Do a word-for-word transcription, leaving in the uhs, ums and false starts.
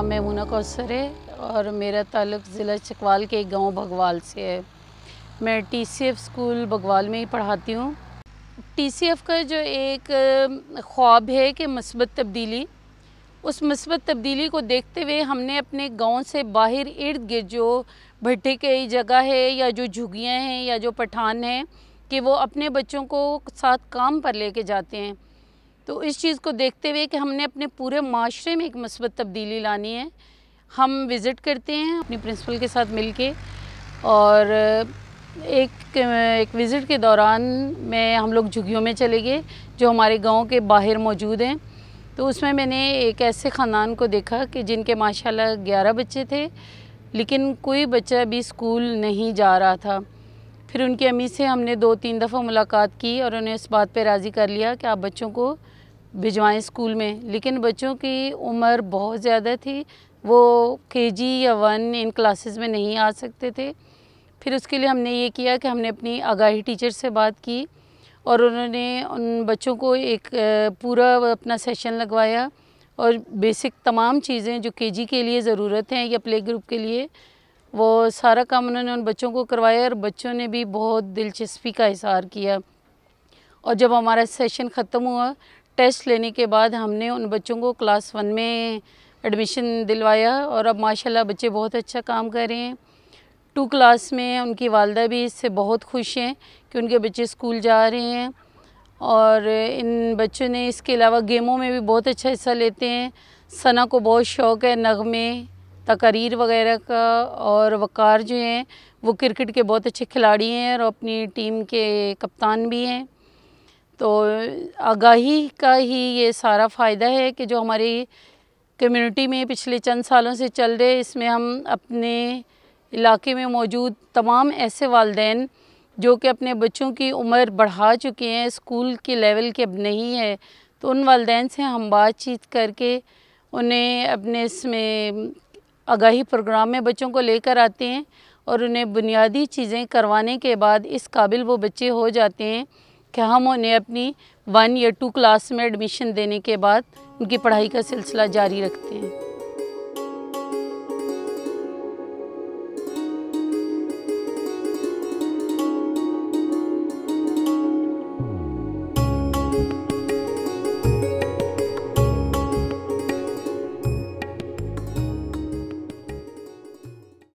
नाम मैमुना कौसर है और मेरा ताल्लुक ज़िला चकवाल के एक गाँव भगवाल से है। मैं टीसीएफ स्कूल भगवाल में ही पढ़ाती हूँ। टीसीएफ का जो एक ख्वाब है कि मस्बत तब्दीली, उस मस्बत तब्दीली को देखते हुए हमने अपने गांव से बाहर इर्द गिर्द जो भट्टे की जगह है या जो झुगियाँ हैं या जो पठान हैं कि वो अपने बच्चों को साथ काम पर लेके जाते हैं। तो इस चीज़ को देखते हुए कि हमने अपने पूरे माशरे में एक मस्बत तब्दीली लानी है, हम विज़िट करते हैं अपने प्रिंसिपल के साथ मिलके। और एक एक विज़िट के दौरान मैं हम लोग झुगियों में चले गए जो हमारे गांव के बाहर मौजूद हैं। तो उसमें मैंने एक ऐसे ख़ानदान को देखा कि जिनके माशाल्लाह ग्यारह बच्चे थे, लेकिन कोई बच्चा भी स्कूल नहीं जा रहा था। फिर उनकी अम्मी से हमने दो तीन दफ़ा मुलाकात की और उन्हें इस बात पे राज़ी कर लिया कि आप बच्चों को भिजवाएं स्कूल में। लेकिन बच्चों की उम्र बहुत ज़्यादा थी, वो केजी या वन इन क्लासेस में नहीं आ सकते थे। फिर उसके लिए हमने ये किया कि हमने अपनी आगाही टीचर से बात की और उन्होंने उन बच्चों को एक पूरा अपना सेशन लगवाया और बेसिक तमाम चीज़ें जो केजी के लिए ज़रूरत हैं या प्ले ग्रुप के लिए, वो सारा काम उन्होंने उन बच्चों को करवाया और बच्चों ने भी बहुत दिलचस्पी का इज़हार किया। और जब हमारा सेशन ख़त्म हुआ, टेस्ट लेने के बाद हमने उन बच्चों को क्लास वन में एडमिशन दिलवाया और अब माशाल्लाह बच्चे बहुत अच्छा काम कर रहे हैं। टू क्लास में उनकी वालदा भी इससे बहुत खुश हैं कि उनके बच्चे स्कूल जा रहे हैं। और इन बच्चों ने इसके अलावा गेमों में भी बहुत अच्छा हिस्सा लेते हैं। सना को बहुत शौक़ है नगमे तकरीर वगैरह का, और वक़ार जो हैं वो क्रिकेट के बहुत अच्छे खिलाड़ी हैं और अपनी टीम के कप्तान भी हैं। तो आगाही का ही ये सारा फ़ायदा है कि जो हमारी कम्युनिटी में पिछले चंद सालों से चल रहे, इसमें हम अपने इलाके में मौजूद तमाम ऐसे वालदैन जो कि अपने बच्चों की उम्र बढ़ा चुके हैं, स्कूल के लेवल के अब नहीं है, तो उन वालदैन से हम बातचीत करके उन्हें अपने इसमें आगाही प्रोग्राम में बच्चों को लेकर आते हैं और उन्हें बुनियादी चीज़ें करवाने के बाद इस काबिल वो बच्चे हो जाते हैं कि हम उन्हें अपनी वन या टू क्लास में एडमिशन देने के बाद उनकी पढ़ाई का सिलसिला जारी रखते हैं।